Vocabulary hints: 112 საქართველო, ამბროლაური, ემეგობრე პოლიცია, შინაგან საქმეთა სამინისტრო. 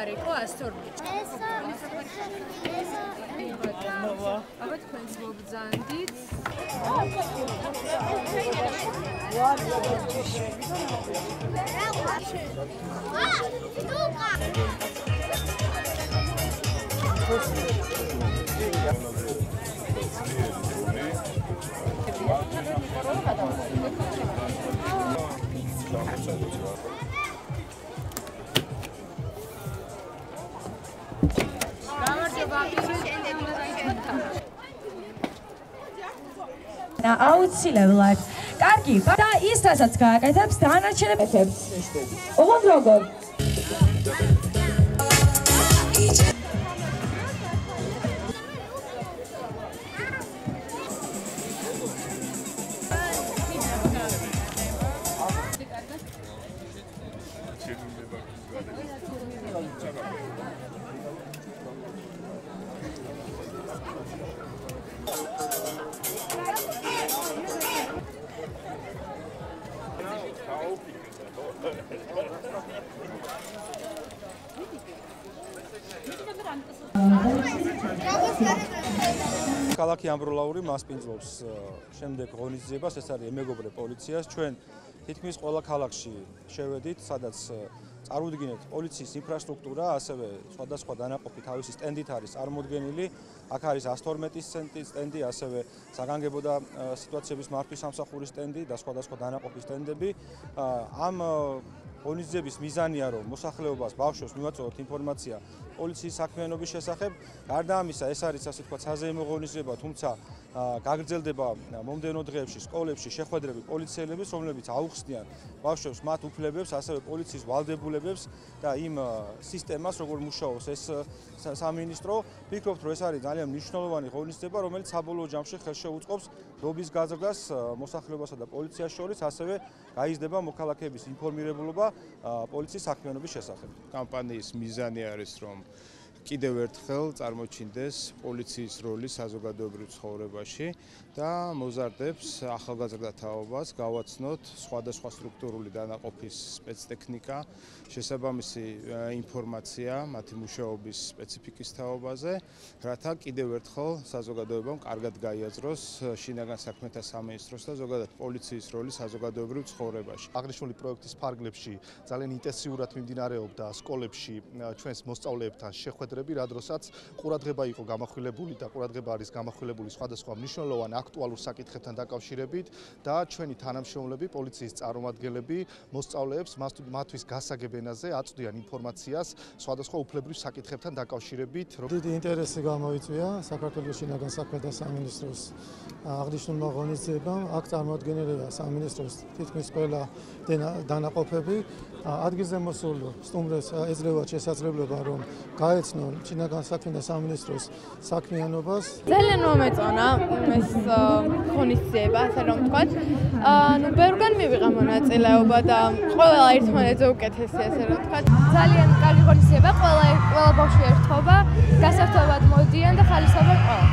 ariko astorbi. Abat kundz bogzandit. Na auzilevat. Kargi, da, ista să-ți careteps, da, na ce ne peteps. Ogon logon. Ქალაქი ამბროლაური მას პინძლობს შემდეგ ღონისძიებას, ეს არის მეგობრე პოლიციას. Ჩვენ თითქმის ყველა ქალაქში შევედით, სადაც წარუდგინეთ პოლიციის ინფრასტრუქტურა, ასევე სხვადასხვა დანაყოფი თავისი სტენდით არის წარმოდგენილი. აქ არის 112-ის ცენტრის სტენდი, ასევე საგანგებო და სიტუაციების მართვის სამსახურის სტენდი და სხვადასხვა დანაყოფის სტენდები. Am ღონისძიების მიზანია, რომ მოსახლეობას, ბავშვებს მივაწოდოთ ინფორმაცია პოლიციის საქმიანობის შესახებ. Გარდა ამისა, ეს არის ასე თქვა საზეიმო ღონისძიება, თუმცა გაგრძელდება მომდენო დღეებში სკოლებში შეხვედრები პოლიციელების, რომლებიც აუხსნიან ბავშვებს მათ უფლებებს, ასევე პოლიციის ვალდებულებებს და იმ სისტემას, როგორ მუშაობს ეს სამინისტრო. ვფიქრობთ, რომ ეს არის ძალიან მნიშვნელოვანი ღონისძიება, რომელიც საბოლოო ჯამში ხელშეუწყობს დობის გაზრდას მოსახლეობასა და პოლიციას შორის, ასევე გაიზრდება მოქალაქეების ინფორმირებულობა პოლიციის საქმიანობის შესახებ. Კამპანიის მიზანი არის, რომ კიდევ ერთხელ წარმოჩინდეს პოლიციის როლი საზოგადოებრივ ცხოვრებაში და მოზარდებს ახალგაზრდა თაობას გავაცნოთ სხვადასხვა სტრუქტურული დანაყოფის სპეცტექნიკა, შესაბამისი ინფორმაცია მათი მუშაობის სპეციფიკის თაობაზე, რათა კიდევ ერთხელ საზოგადოებამ კარგად გაიაზროს შინაგან საქმეთა სამინისტროს და ზოგადად პოლიციის როლი საზოგადოებრივ ცხოვრებაში. Აღნიშნული პროექტის ფარგლებში ძალიან ინტენსიურად მიმდინარეობდა სკოლებში ჩვენს მოსწავლეებთან შეხვედრა, რადგანაც ყურადღება იყო გამახვილებული და ყურადღება არის გამახვილებული სხვადასხვა მნიშვნელოვან აქტუალურ საკითხებთან დაკავშირებით და ჩვენი თანამშრომლები, პოლიციის წარმომადგენლები მოსწავლეებს მათთვის გასაგებ ენაზე აწვდიან ინფორმაციას სხვადასხვა უფლებრივ საკითხებთან დაკავშირებით. Დიდი ინტერესი გამოიწვია საქართველოს შინაგან საქმეთა სამინისტროს აღნიშნულმა ღონისძიებამ. აქ წარმოადგენილია სამინისტროს თითქმის ყველა დანაყოფები. Ადგილზე მოსულ სტუმრებს ეძლევათ შესაძლებლობა, რომ გაეცნონ შინაგან საქმეთა სამინისტროს საქმიანობას. Ძალიან მომეწონა ეს ღონისძიება, ასე რომ ვთქვათ. ბევრგან მივიღე მონაწილეობა და ყველა ერთმანეთზე უკეთესია, ასე რომ ვთქვათ. Ძალიან კარგი ღონისძიება, ყველა ბავშვი ერთობა, გასართობად მოდიან და ხალისობად.